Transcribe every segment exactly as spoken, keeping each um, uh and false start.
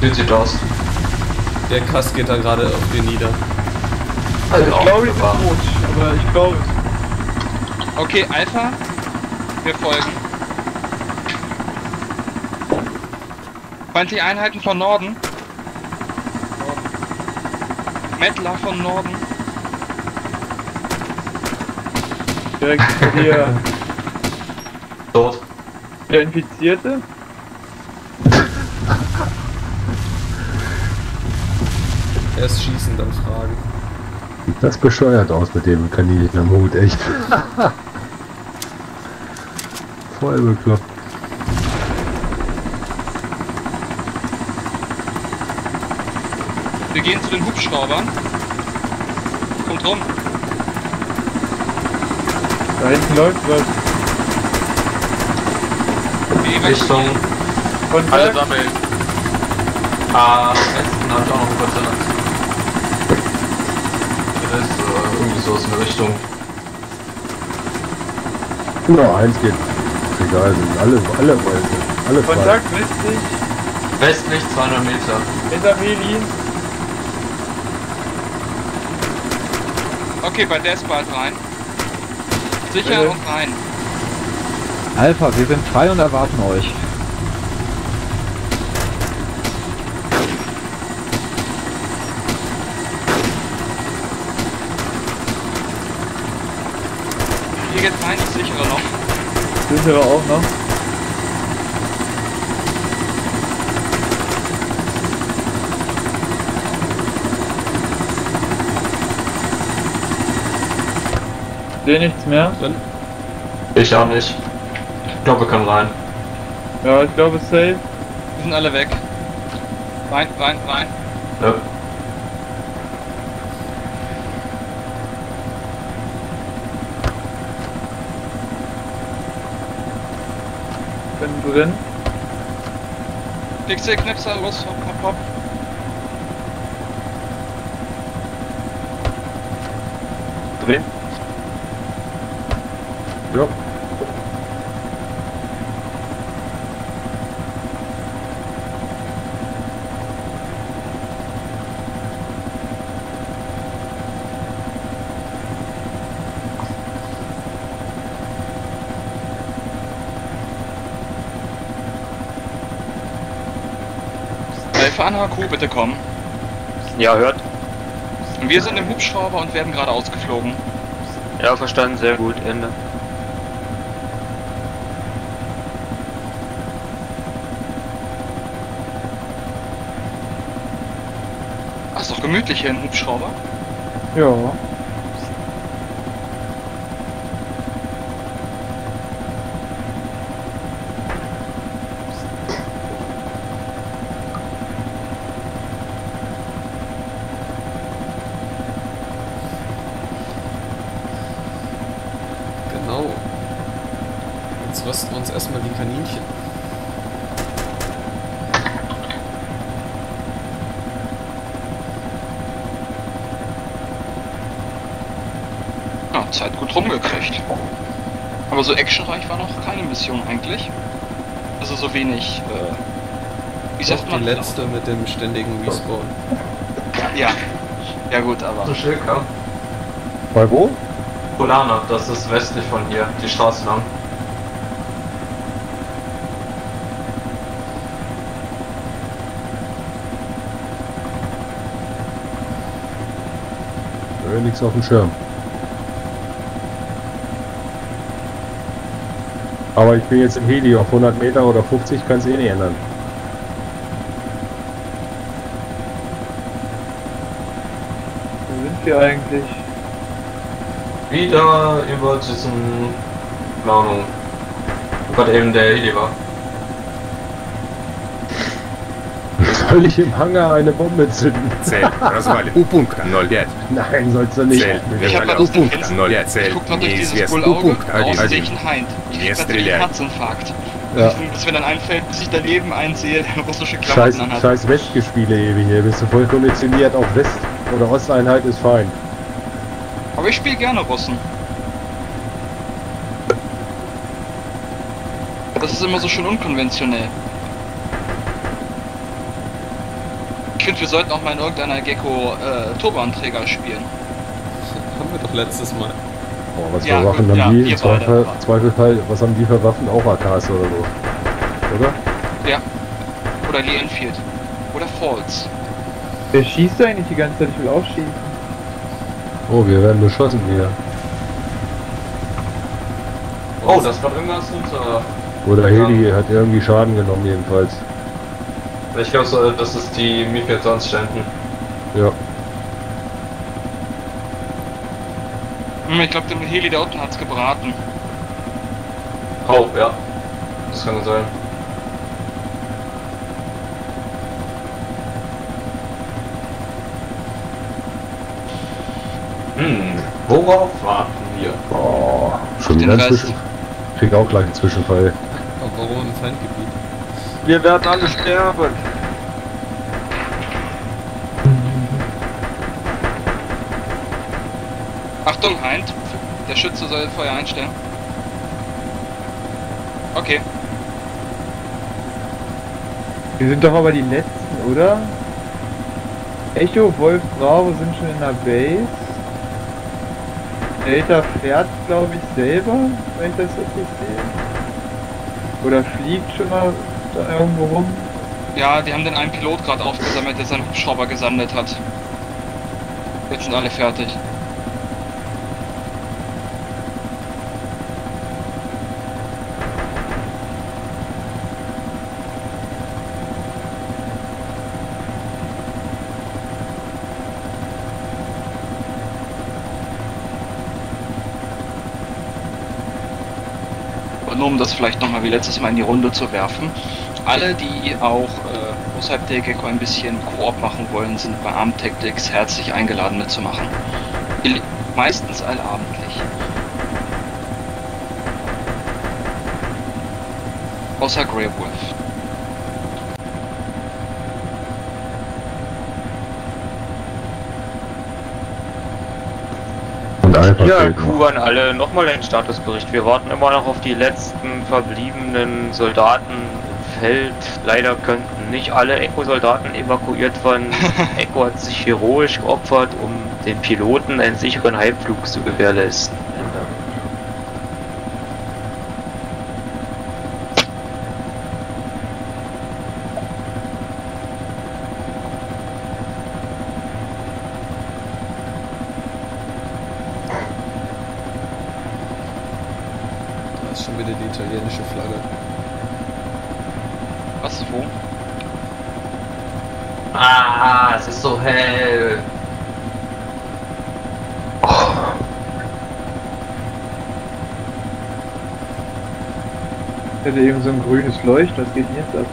Wie sieht aus? Der Kass geht da gerade auf den nieder. Also ich glaube, ich bin tot, aber ich glaube es. Okay, Alpha, wir folgen. zwanzig Einheiten von Norden. Mettler von Norden. Direkt hier. Dort. Der Infizierte. Erst schießen, dann fragen. Sieht das bescheuert aus mit dem Kaninchen am Hut, echt. Voll bekloppt. Wir gehen zu den Hubschraubern. Kommt rum. Da hinten läuft was. Richtung. Von alle sammeln. Ah, Westen hat auch noch kurz danach. Das ist äh, irgendwie so aus der Richtung. Nur eins geht. Ist egal, sind alle, alle Weise. Alle Kontakt westlich. Westlich zweihundert Meter. Hinter Medien. Okay, bei Despard rein. Sicher und rein. Alpha, wir sind frei und erwarten euch. Hier geht's rein, ist sicherer noch. Sicherer auch noch. Ich sehe nichts mehr. Ich auch nicht. Ich glaube, wir können rein. Ja, ich glaube, safe. Wir sind alle weg. Rein, rein, rein. Ja. Bin drin. Fixe Knipser, los, hopp, hopp, hopp. Drehen. Ja. Alpha an H Q, bitte kommen. Ja, hört. Wir sind im Hubschrauber und werden gerade ausgeflogen. Ja, verstanden, sehr gut, Ende. Ist doch gemütlich hier im Hubschrauber. Ja. Genau. Jetzt rösten wir uns erstmal die Kaninchen. Zeit gut rumgekriegt. Aber so actionreich war noch keine Mission eigentlich. Also so wenig. Äh, ich sag mal die letzte mit dem ständigen Respawn. Ja. Ja gut, aber. So schön, ja. Bei wo? Polana, das ist westlich von hier, die Straße lang. Äh, nichts auf dem Schirm. Aber ich bin jetzt im Heli, auf hundert Meter oder fünfzig kann es eh nicht ändern. Wo sind wir eigentlich? Wieder über diesen... Planung. Wo gerade eben der Heli war. Soll ich im Hangar eine Bombe zünden? Zähl, Roswale, U-Punkt an null jetzt. Nein, sollst du nicht. Zähl, ich hab aus dem Fenster. null jetzt, zähl. Ich guck noch durch dieses Bullauge, raus sehe ich einen Heind. Ich krieg natürlich einen Herzinfarkt. Ja. Bis mir dann einfällt, bis ich daneben einsehe, der russische Klamotten anhat. Scheiß Westgespiele, Ewi, hier bist du voll konditioniert. Auch West- oder Osteinheit ist fein. Aber ich spiele gerne Russen. Das ist immer so schön unkonventionell. Ich finde, wir sollten auch mal in irgendeiner GeCo äh, Turbanträger spielen. Haben wir doch letztes Mal. Boah, was ja, für Waffen gut, haben ja, die? Im Zweifel, Zweifelfall, was haben die für Waffen? Auch A Ks oder so. Oder? Ja. Oder die Enfield. Oder Falls. Wer schießt da eigentlich die ganze Zeit? Ich will auch schießen. Oh, wir werden beschossen hier. Oh, das war irgendwas runter. Oder Heli hat irgendwie Schaden genommen, jedenfalls. Ich glaube, das ist die Mi vierundzwanzig da hinten. Ja. Ich glaube, dem Heli da unten hat's gebraten. Oh, ja. Das kann sein. Hm, worauf warten wir? Oh, schon wieder Zwischen... Ich krieg auch gleich einen Zwischenfall. Oh, warum im Feindgebiet? Wir werden alle sterben. Achtung, Heind. Der Schütze soll Feuer einstellen. Okay. Wir sind doch aber die Letzten, oder? Echo, Wolf, Bravo sind schon in der Base. Delta fährt, glaube ich, selber, wenn ich das richtig sehe. Oder fliegt schon mal da irgendwo rum. Ja, die haben den einen Pilot gerade aufgesammelt, der seinen Hubschrauber gesandet hat. Jetzt sind alle fertig. Nur um das vielleicht nochmal wie letztes Mal in die Runde zu werfen. Alle, die auch äh, außerhalb der GeCo ein bisschen Koop machen wollen, sind bei Arm Tactics herzlich eingeladen mitzumachen. Meistens allabendlich. Außer Grey Wolf. Ja, Kuh an alle, nochmal den Statusbericht. Wir warten immer noch auf die letzten verbliebenen Soldaten im Feld. Leider könnten nicht alle Echo-Soldaten evakuiert werden. Echo hat sich heroisch geopfert, um den Piloten einen sicheren Heimflug zu gewährleisten. Italienische Flagge. Was? Wo? Ah, es ist so hell. Oh. Ich hätte eben so ein grünes Leuchten, das geht jetzt ab.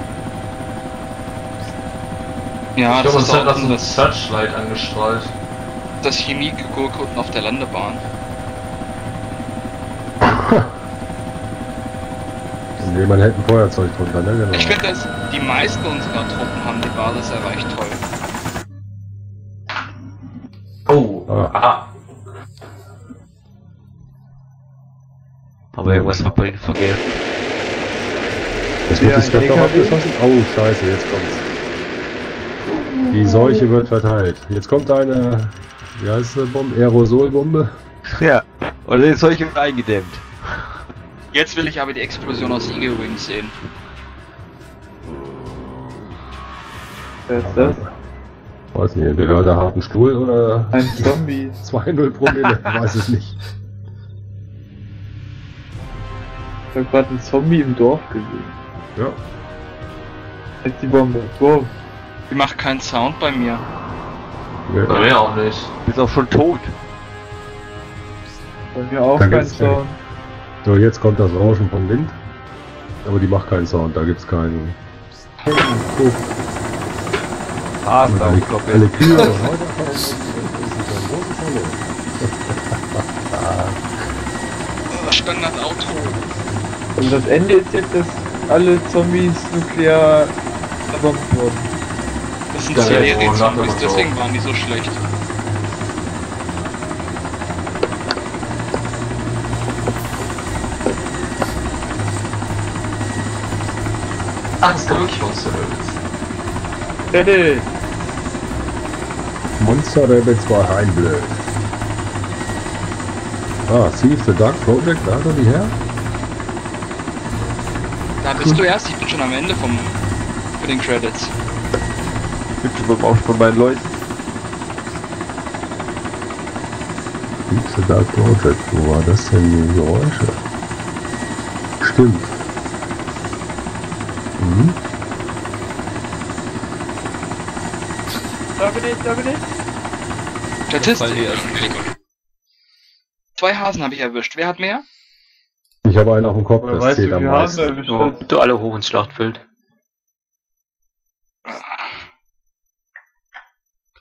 Ja, ich das, glaub, ist das hat unten das Searchlight angestrahlt. Das Chemiegurke unten auf der Landebahn. Jemand hält ein Feuerzeug drunter, ne? Genau. Ich finde, dass die meisten unserer Truppen haben die Basis erreicht, toll. Oh, ah. aha. Aber irgendwas hat bei ihnen vergessen. Jetzt wird das Treppe abgeschossen. Oh, scheiße, jetzt kommt's. Die Seuche wird verteilt. Jetzt kommt eine, wie heißt die Bombe? Aerosolbombe? Ja, oder die Seuche wird eingedämmt. Jetzt will ich aber die Explosion aus Eagle Wings sehen. Wer ist das? Weiß nicht, gehört der harten Stuhl oder... Ein Zombie. zwei null Promille, weiß es nicht. Ich hab gerade einen Zombie im Dorf gesehen. Ja. Jetzt die Bombe. Wow. Die macht keinen Sound bei mir. Nee. Bei mir auch nicht. Du bist auch schon tot. Bei mir auch kein Sound. So, jetzt kommt das Rauschen vom Wind, aber die macht keinen Sound, da gibt's keinen. Oh. Ah, da da ich glaube, alle Kühe. Das ist ein großes Hallo. Standard-Auto. Und das Ende ist jetzt, dass alle Zombies nuklear verbombt wurden. Das sind Serie-Zombies, deswegen waren die so schlecht. Ach, das kann wirklich funktionieren. Fertig! Monster Rebel zwei Heimblöd. Ah, Thief the Dark Project, da hat er die her? Da bist hm. du erst, ich bin schon am Ende vom, von den Credits. Ich bin schon beim Aufspann bei den Leuten. Thief the Dark Project, wo war das denn die Geräusche? Stimmt. Mhm. Da bin ich, da bin ich. Statistik. Zwei Hasen habe ich erwischt. Wer hat mehr? Ich habe einen auf dem Kopf. Das zählt am meisten. So, bitte alle hoch ins Schlachtfeld.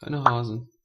Keine Hasen.